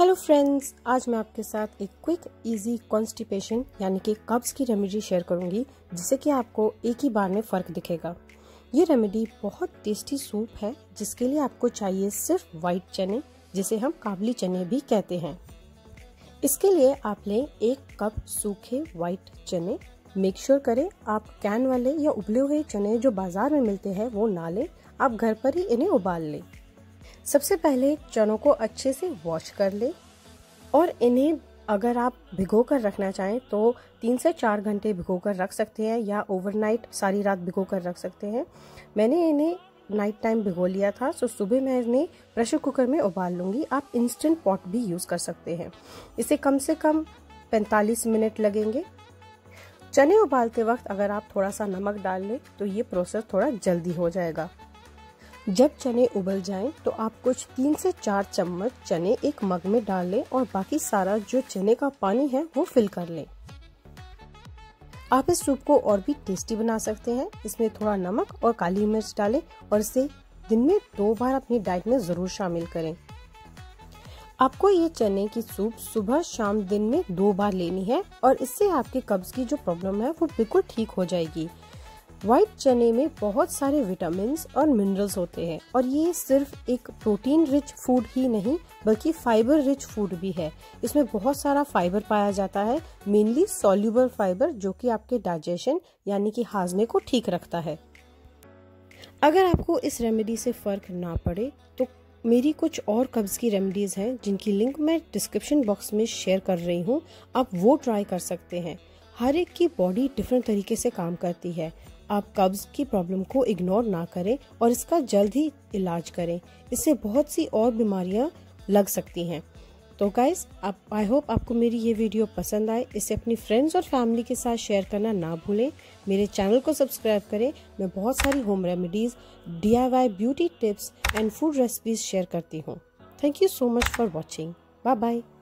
Hello friends, आज मैं आपके साथ एक क्विक इजी कॉन्स्टिपेशन यानी कि कब्ज़ की रेमेडी शेयर करूंगी, जिससे कि आपको एक ही बार में फ़र्क दिखेगा। ये रेमेडी बहुत टेस्टी सूप है, जिसके लिए आपको चाहिए सिर्फ वाइट चने, जिसे हम काबली चने भी कहते हैं। इसके लिए आप लें 1 कप सूखे वाइट चने। मेक श्योर करें आप कैन वाले या उबले हुए चने जो बाज़ार में मिलते हैं वो ना लें, आप घर पर ही इन्हें उबाल लें। सबसे पहले चनों को अच्छे से वॉश कर लें और इन्हें अगर आप भिगो कर रखना चाहें तो 3 से 4 घंटे भिगो कर रख सकते हैं या ओवरनाइट सारी रात भिगो कर रख सकते हैं। मैंने इन्हें नाइट टाइम भिगो लिया था, सो सुबह मैं इन्हें प्रेशर कुकर में उबाल लूँगी। आप इंस्टेंट पॉट भी यूज़ कर सकते हैं। इसे कम से कम 45 मिनट लगेंगे। चने उबालते वक्त अगर आप थोड़ा सा नमक डाल लें तो ये प्रोसेस थोड़ा जल्दी हो जाएगा। जब चने उबल जाएं तो आप कुछ 3 से 4 चम्मच चने एक मग में डाल लें और बाकी सारा जो चने का पानी है वो फिल कर लें। आप इस सूप को और भी टेस्टी बना सकते हैं। इसमें थोड़ा नमक और काली मिर्च डालें और इसे दिन में 2 बार अपनी डाइट में ज़रूर शामिल करें। आपको ये चने की सूप सुबह शाम दिन में 2 बार लेनी है और इससे आपके कब्ज़ की जो प्रॉब्लम है वो बिल्कुल ठीक हो जाएगी। व्हाइट चने में बहुत सारे विटामिन्स और मिनरल्स होते हैं और ये सिर्फ एक प्रोटीन रिच फूड ही नहीं बल्कि फाइबर रिच फूड भी है। इसमें बहुत सारा फाइबर पाया जाता है, मेनली सॉल्यूबल फाइबर, जो कि आपके डाइजेशन यानी कि हाजमे को ठीक रखता है। अगर आपको इस रेमेडी से फ़र्क ना पड़े तो मेरी कुछ और कब्ज़ की रेमेडीज़ हैं जिनकी लिंक मैं डिस्क्रिप्शन बॉक्स में शेयर कर रही हूँ, आप वो ट्राई कर सकते हैं। हर एक की बॉडी डिफरेंट तरीके से काम करती है। आप कब्ज़ की प्रॉब्लम को इग्नोर ना करें और इसका जल्द ही इलाज करें, इससे बहुत सी और बीमारियां लग सकती हैं। तो गाइस, आई होप आपको मेरी ये वीडियो पसंद आए। इसे अपनी फ्रेंड्स और फैमिली के साथ शेयर करना ना भूलें। मेरे चैनल को सब्सक्राइब करें। मैं बहुत सारी home remedies, DIY beauty tips and food recipes share करती हूँ। Thank you so much for watching. Bye bye.